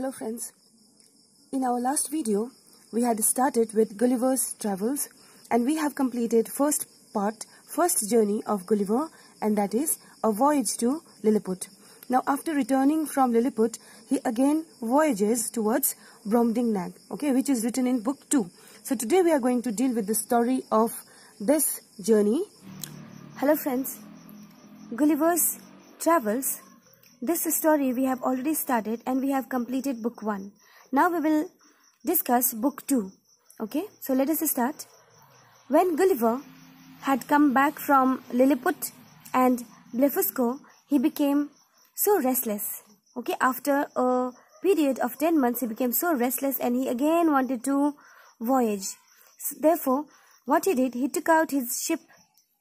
Hello friends, in our last video we had started with Gulliver's Travels and we have completed first journey of Gulliver, and that is a voyage to Lilliput. Now after returning from Lilliput, he again voyages towards Brobdingnag, okay, which is written in book 2. So today we are going to deal with the story of this journey. Hello friends, Gulliver's Travels. This story we have already started and we have completed book 1. Now we will discuss book 2. Okay, so let us start. When Gulliver had come back from Lilliput and Blefusco, he became so restless. Okay, after a period of 10 months he became so restless and he again wanted to voyage. So therefore, what he did, he took out his ship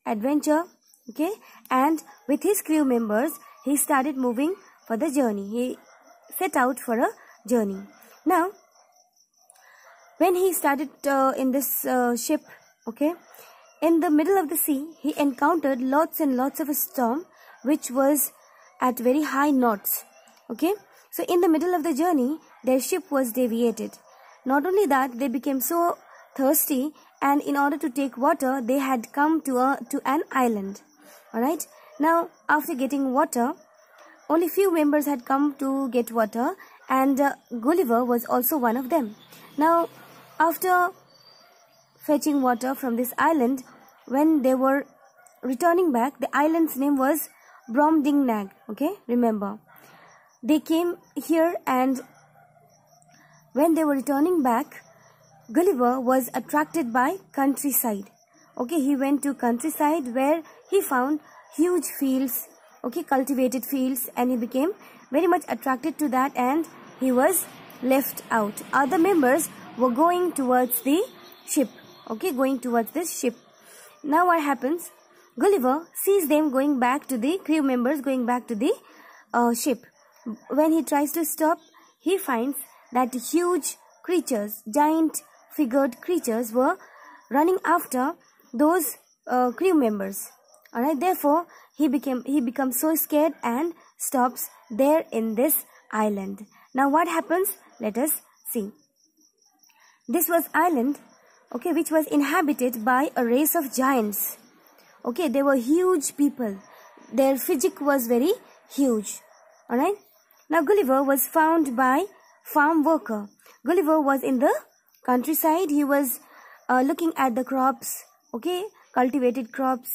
Adventure, okay, and with his crew members he started moving for the journey. He set out for a journey. Now when he started in this ship, okay, in the middle of the sea he encountered lots and lots of a storm which was at very high knots, okay. So in the middle of the journey their ship was deviated. Not only that, they became so thirsty, and in order to take water they had come to an island. All right, now after getting water, only few members had come to get water, and Gulliver was also one of them. Now after fetching water from this island, when they were returning back, the island's name was Brobdingnag, okay, remember. They came here, and when they were returning back, Gulliver was attracted by countryside. Okay, he went to countryside where he found huge fields, okay, cultivated fields, and he became very much attracted to that, and he was left out. Other members were going towards the ship, okay, going towards the ship. Now what happens? Gulliver sees them going back to the crew members, going back to the ship. When he tries to stop, he finds that huge creatures, giant figured creatures were running after those crew members. All right, therefore he becomes so scared and stops there in this island. Now what happens? Let us see. This was island, okay, which was inhabited by a race of giants. Okay, they were huge people. Their physique was very huge. All right. Now Gulliver was found by farm worker. Gulliver was in the countryside. He was looking at the crops, okay, cultivated crops,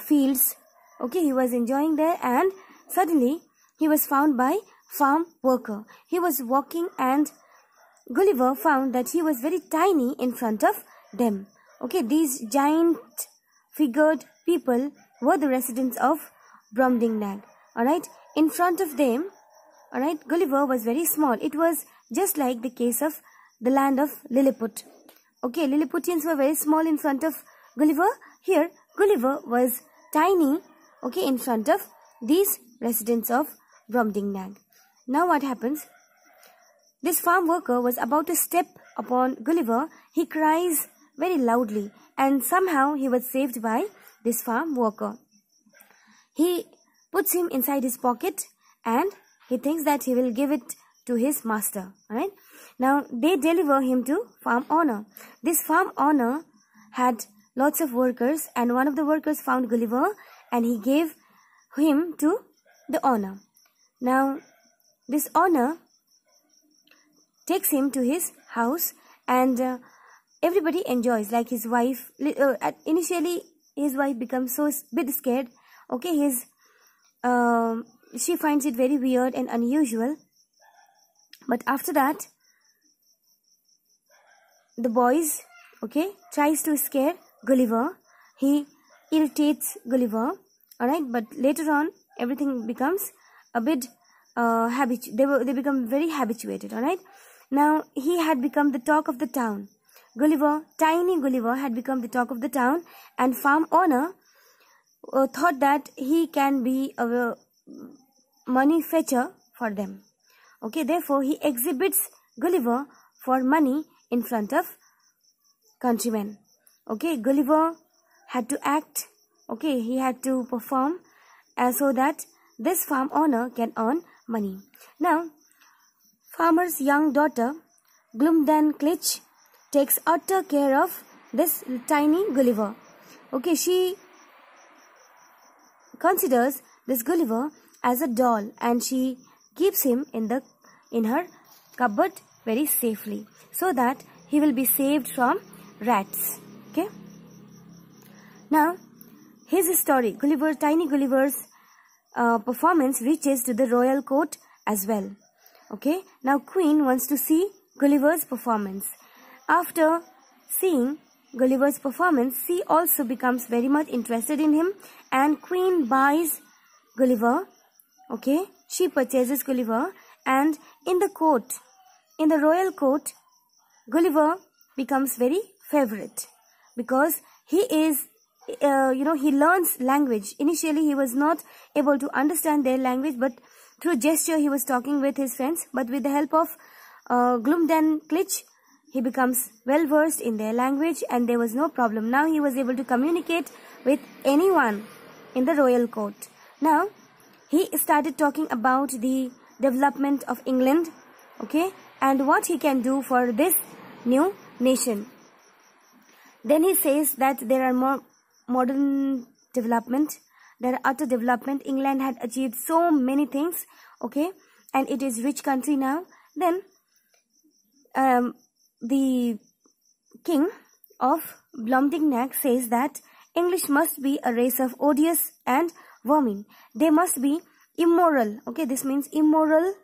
fields, okay, he was enjoying there, and suddenly he was found by farm worker. He was walking, and Gulliver found that he was very tiny in front of them. Okay, these giant figured people were the residents of Brobdingnag. Alright, in front of them, alright, Gulliver was very small. It was just like the case of the land of Lilliput. Okay, Lilliputians were very small in front of Gulliver. Here, Gulliver was tiny, okay, in front of these residents of Brobdingnag. Now what happens? This farm worker was about to step upon Gulliver. He cries very loudly, and somehow he was saved by this farm worker. He puts him inside his pocket, and he thinks that he will give it to his master. Alright. Now they deliver him to farm owner. This farm owner had lots of workers, and one of the workers found Gulliver and he gave him to the owner. Now this owner takes him to his house, and everybody enjoys, like his wife. Initially his wife becomes so bit scared. Okay, his she finds it very weird and unusual. But after that, the boys, okay, tries to scare Gulliver. He irritates Gulliver, alright. But later on, everything becomes a bit they become very habituated, alright. Now he had become the talk of the town. Gulliver, tiny Gulliver, had become the talk of the town, and farm owner thought that he can be a money fetcher for them. Okay, therefore he exhibits Gulliver for money in front of countrymen. Okay, Gulliver had to act, okay, he had to perform so that this farm owner can earn money. Now farmer's young daughter, Glumdalclitch, takes utter care of this tiny Gulliver. Okay, she considers this Gulliver as a doll and she keeps him in her cupboard very safely so that he will be saved from rats. Okay. Now, his story, Tiny Gulliver's performance reaches to the royal court as well. Okay. Now, Queen wants to see Gulliver's performance. After seeing Gulliver's performance, she also becomes very much interested in him, and Queen buys Gulliver. Okay. She purchases Gulliver, and in the royal court, Gulliver becomes very favorite because he is, he learns language. Initially, he was not able to understand their language, but through gesture, he was talking with his friends. But with the help of Glumdalclitch, he becomes well-versed in their language and there was no problem. Now, he was able to communicate with anyone in the royal court. Now, he started talking about the development of England, okay, and what he can do for this new nation. Then he says that there are more modern development, there are utter development. England had achieved so many things, okay, and it is rich country now. Then the king of Brobdingnag says that English must be a race of odious and vermin. They must be immoral, okay, this means immoral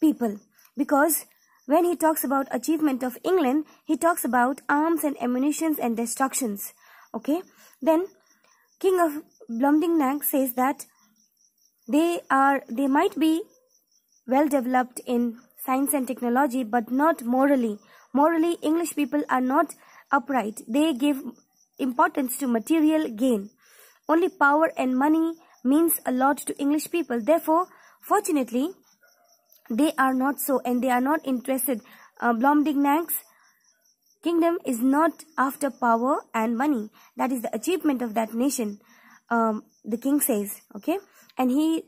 people, because when he talks about achievement of England, he talks about arms and ammunitions and destructions, okay. Then King of Brobdingnag says that they might be well developed in science and technology, but not morally. Morally, English people are not upright. They give importance to material gain. Only power and money means a lot to English people. Therefore, fortunately, they are not so, and they are not interested. Brobdingnag's kingdom is not after power and money. That is the achievement of that nation, the king says, okay. And he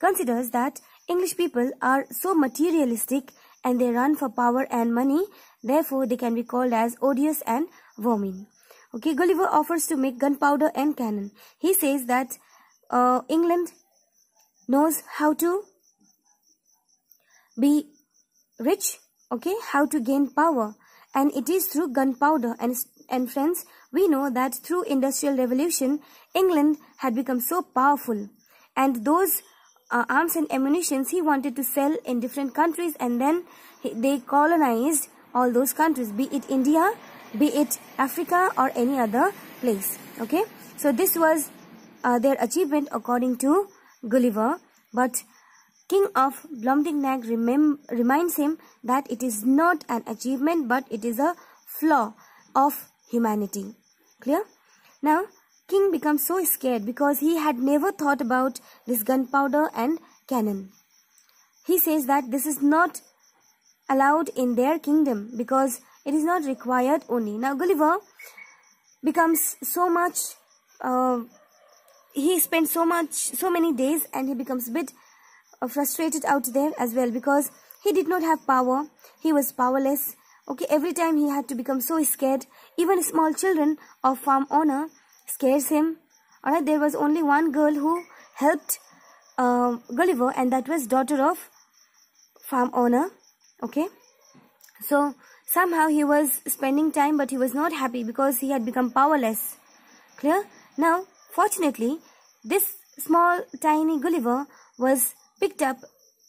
considers that English people are so materialistic and they run for power and money. Therefore, they can be called as odious and vermin. Okay, Gulliver offers to make gunpowder and cannon. He says that England knows how to be rich, okay, how to gain power, and it is through gunpowder. And friends, we know that through Industrial Revolution, England had become so powerful, and those arms and ammunitions he wanted to sell in different countries, and then they colonized all those countries, be it India, be it Africa or any other place, okay. So this was their achievement according to Gulliver, but King of Brobdingnag reminds him that it is not an achievement, but it is a flaw of humanity. Clear? Now, King becomes so scared because he had never thought about this gunpowder and cannon. He says that this is not allowed in their kingdom because it is not required only. Now, Gulliver becomes so much, he spends so many days, and he becomes a bit frustrated out there as well because he did not have power. He was powerless. Okay, every time he had to become so scared. Even small children of farm owner scares him. Alright, there was only one girl who helped Gulliver, and that was daughter of farm owner. Okay, so somehow he was spending time, but he was not happy because he had become powerless. Clear? Now, fortunately, this small tiny Gulliver was picked up.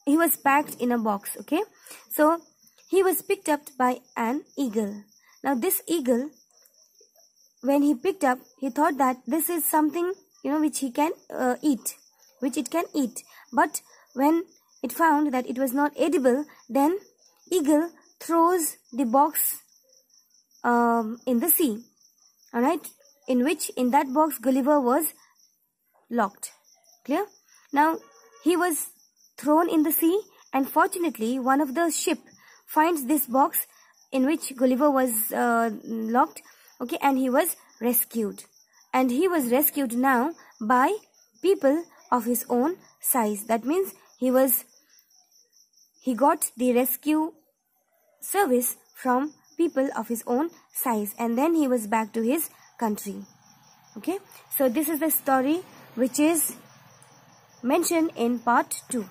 He was packed in a box, okay. So, he was picked up by an eagle. Now, this eagle, when he picked up, he thought that this is something, which he can eat. But when it found that it was not edible, then eagle throws the box in the sea, alright, in that box Gulliver was locked. Clear? Now, he was thrown in the sea, and fortunately one of the ship finds this box in which Gulliver was locked, okay, and he was rescued. And he was rescued now by people of his own size. That means he was He got the rescue service from people of his own size, and then he was back to his country. Okay, so this is the story which is mentioned in part 2.